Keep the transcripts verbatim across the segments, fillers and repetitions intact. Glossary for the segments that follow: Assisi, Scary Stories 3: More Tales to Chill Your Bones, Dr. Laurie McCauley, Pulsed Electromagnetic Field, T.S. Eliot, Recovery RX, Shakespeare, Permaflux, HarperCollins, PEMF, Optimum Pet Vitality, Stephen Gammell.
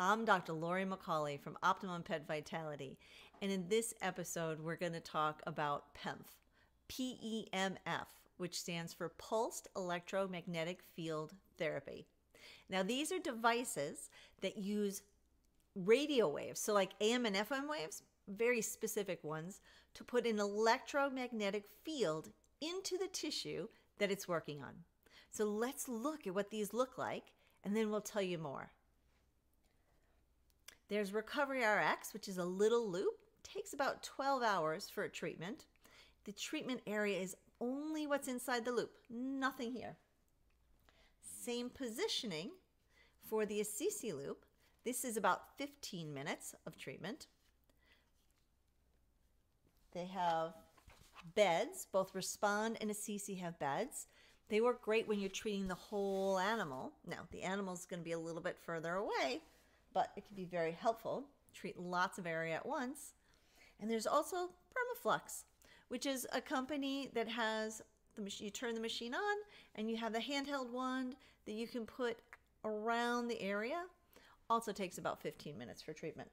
I'm Doctor Laurie McCauley from Optimum Pet Vitality, and in this episode we're going to talk about P E M F, P E M F, which stands for Pulsed Electromagnetic Field Therapy. Now these are devices that use radio waves, so like A M and F M waves, very specific ones, to put an electromagnetic field into the tissue that it's working on. So let's look at what these look like, and then we'll tell you more. There's Recovery R X, which is a little loop. It takes about twelve hours for a treatment. The treatment area is only what's inside the loop, nothing here. Same positioning for the Assisi loop. This is about fifteen minutes of treatment. They have beds. Both Respond and Assisi have beds. They work great when you're treating the whole animal. Now, the animal's going to be a little bit further away, but it can be very helpful. Treat lots of area at once. And there's also Permaflux, which is a company that has, the machine, you turn the machine on and you have the handheld wand that you can put around the area. Also takes about fifteen minutes for treatment.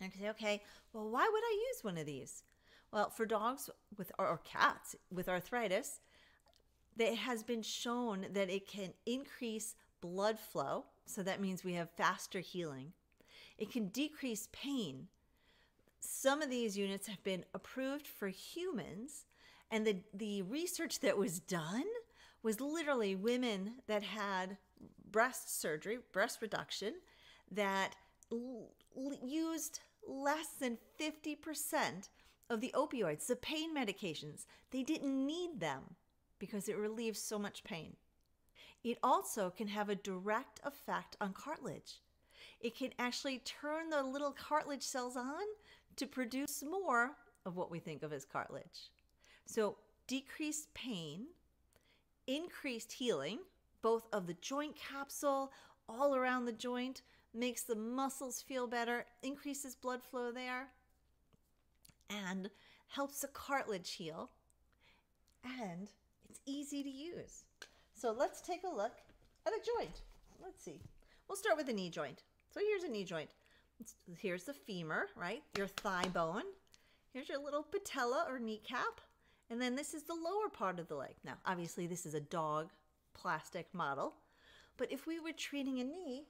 And you say, okay, well, why would I use one of these? Well, for dogs with or cats with arthritis, it has been shown that it can increase blood flow, so that means we have faster healing. It can decrease pain. Some of these units have been approved for humans, and the, the research that was done was literally women that had breast surgery, breast reduction, that l- used less than fifty percent of the opioids, the pain medications. They didn't need them because it relieves so much pain. It also can have a direct effect on cartilage. It can actually turn the little cartilage cells on to produce more of what we think of as cartilage. So decreased pain, increased healing, both of the joint capsule, all around the joint, makes the muscles feel better, increases blood flow there, and helps the cartilage heal, and it's easy to use. So let's take a look at a joint. Let's see. We'll start with a knee joint. So here's a knee joint. Here's the femur, right? Your thigh bone. Here's your little patella or kneecap. And then this is the lower part of the leg. Now, obviously this is a dog plastic model, but if we were treating a knee,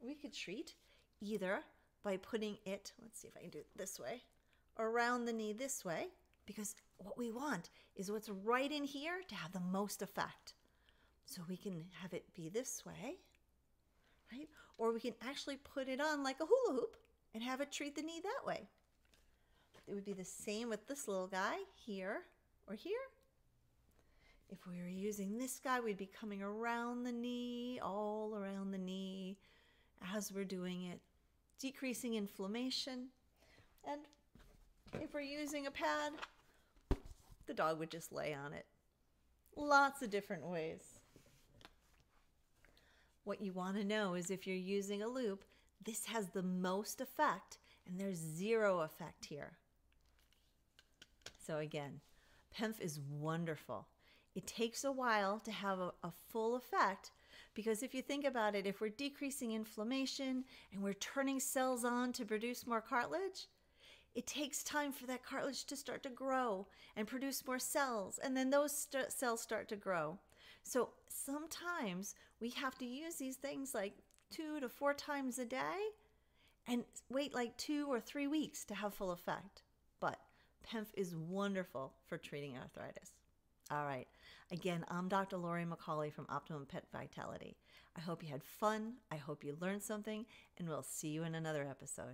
we could treat either by putting it, let's see if I can do it this way, around the knee this way, because what we want is what's right in here to have the most effect. So we can have it be this way, right? Or we can actually put it on like a hula hoop and have it treat the knee that way. It would be the same with this little guy here or here. If we were using this guy, we'd be coming around the knee, all around the knee as we're doing it, decreasing inflammation. And if we're using a pad, the dog would just lay on it. Lots of different ways. What you want to know is if you're using a loop, this has the most effect, and there's zero effect here. So again, P E M F is wonderful. It takes a while to have a, a full effect, because if you think about it, if we're decreasing inflammation and we're turning cells on to produce more cartilage, it takes time for that cartilage to start to grow and produce more cells, and then those st- cells start to grow. So sometimes we have to use these things like two to four times a day and wait like two or three weeks to have full effect. But P E M F is wonderful for treating arthritis. All right. Again, I'm Doctor Laurie McCauley from Optimum Pet Vitality. I hope you had fun. I hope you learned something, and we'll see you in another episode.